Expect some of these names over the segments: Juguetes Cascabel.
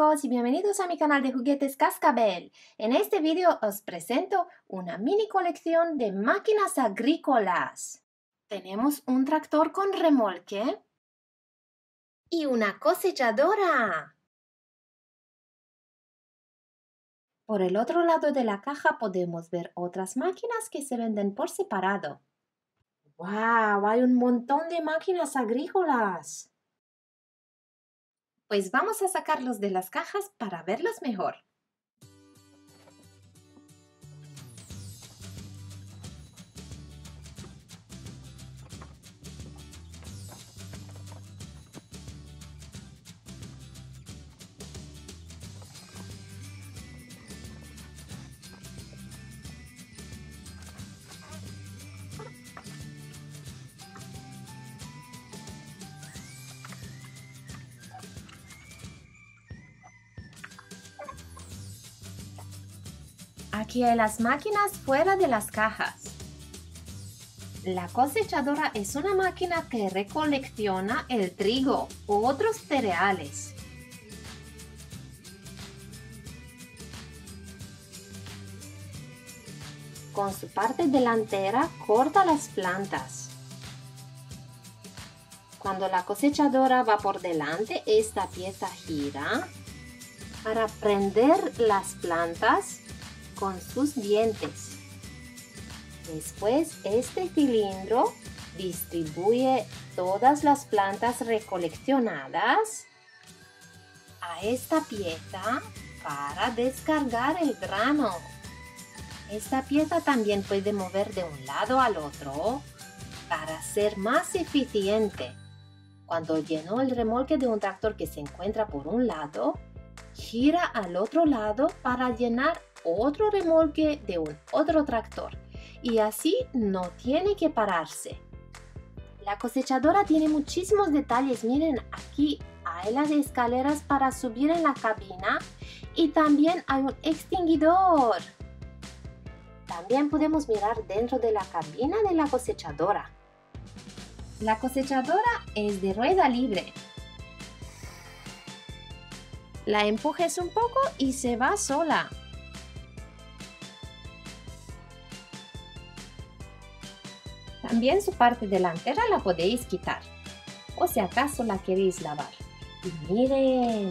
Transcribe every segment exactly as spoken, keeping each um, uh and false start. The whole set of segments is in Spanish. chicos y bienvenidos a mi canal de Juguetes Cascabel. En este vídeo os presento una mini colección de máquinas agrícolas. Tenemos un tractor con remolque y una cosechadora. Por el otro lado de la caja podemos ver otras máquinas que se venden por separado. ¡Wow! Hay un montón de máquinas agrícolas. Pues vamos a sacarlos de las cajas para verlos mejor. Aquí hay las máquinas fuera de las cajas. La cosechadora es una máquina que recolecciona el trigo u otros cereales. Con su parte delantera corta las plantas. Cuando la cosechadora va por delante, esta pieza gira para prender las plantas con sus dientes. Después, este cilindro distribuye todas las plantas recoleccionadas a esta pieza para descargar el grano. Esta pieza también puede mover de un lado al otro para ser más eficiente. Cuando llenó el remolque de un tractor que se encuentra por un lado, gira al otro lado para llenar otro remolque de un otro tractor y así no tiene que pararse. La cosechadora tiene muchísimos detalles. Miren, aquí hay las escaleras para subir en la cabina y también hay un extinguidor. También podemos mirar dentro de la cabina de la cosechadora. La cosechadora es de rueda libre. La empujes un poco y se va sola. También su parte delantera la podéis quitar, o si acaso la queréis lavar. Y miren,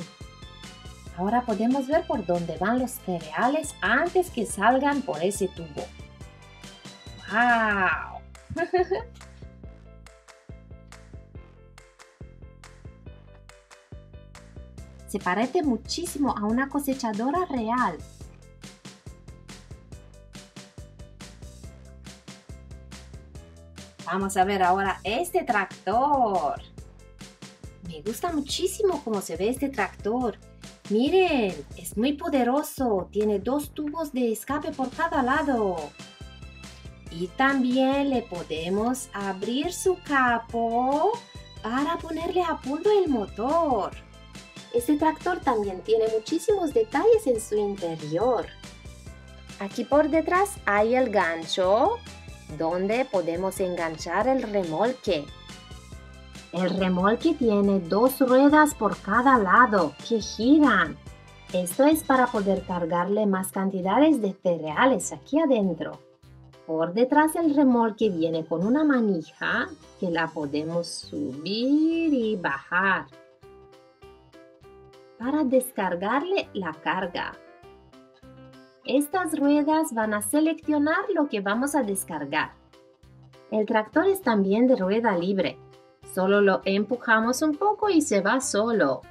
ahora podemos ver por dónde van los cereales antes que salgan por ese tubo. ¡Wow! Se parece muchísimo a una cosechadora real. Vamos a ver ahora este tractor. Me gusta muchísimo cómo se ve este tractor. Miren, es muy poderoso. Tiene dos tubos de escape por cada lado. Y también le podemos abrir su capó para ponerle a punto el motor. Este tractor también tiene muchísimos detalles en su interior. Aquí por detrás hay el gancho donde podemos enganchar el remolque. El remolque tiene dos ruedas por cada lado que giran. Esto es para poder cargarle más cantidades de cereales aquí adentro. Por detrás el remolque viene con una manija que la podemos subir y bajar para descargarle la carga. Estas ruedas van a seleccionar lo que vamos a descargar. El tractor es también de rueda libre. Solo lo empujamos un poco y se va solo.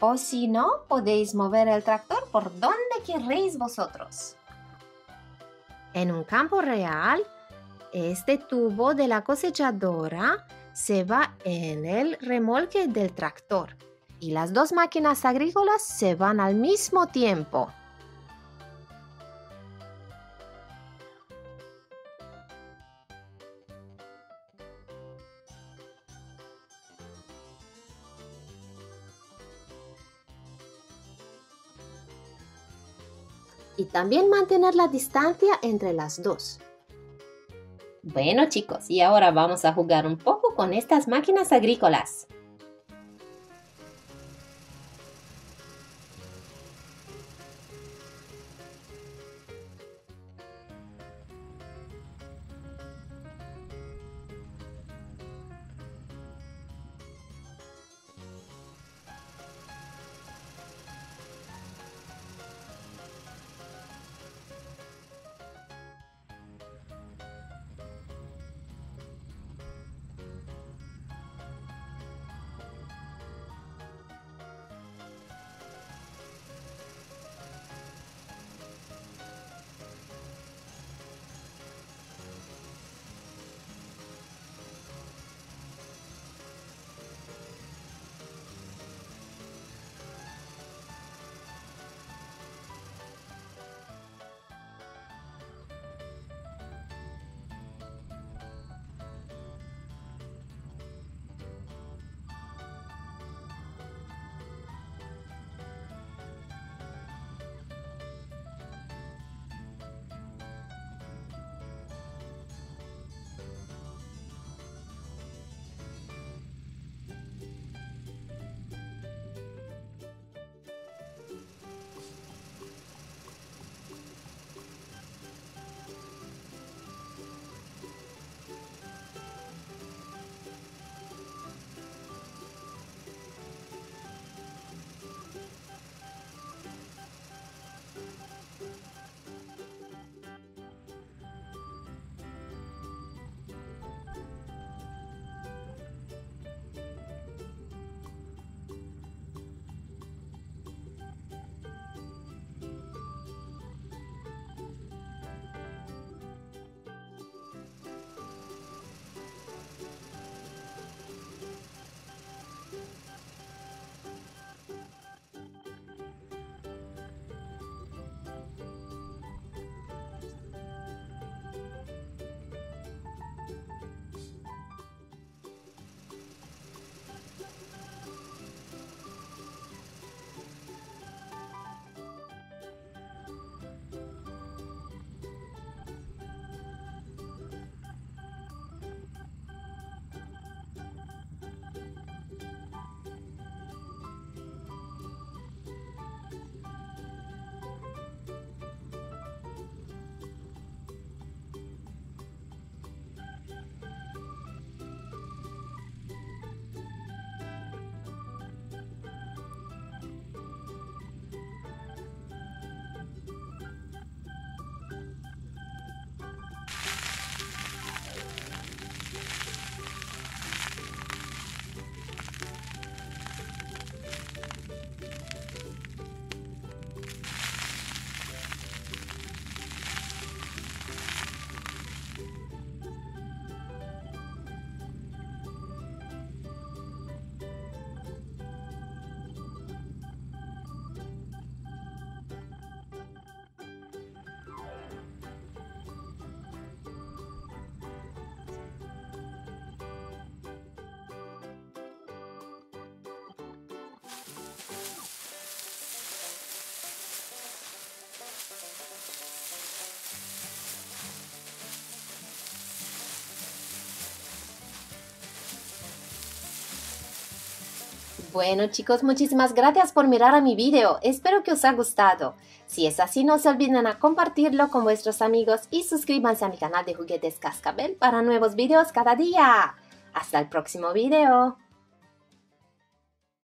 O si no, podéis mover el tractor por donde queréis vosotros. En un campo real, este tubo de la cosechadora se va en el remolque del tractor. Y las dos máquinas agrícolas se van al mismo tiempo. Y también mantener la distancia entre las dos. Bueno chicos, y ahora vamos a jugar un poco con estas máquinas agrícolas. Bueno chicos, muchísimas gracias por mirar a mi video, espero que os ha gustado. Si es así, no se olviden a compartirlo con vuestros amigos y suscríbanse a mi canal de Juguetes Cascabel para nuevos videos cada día. ¡Hasta el próximo video!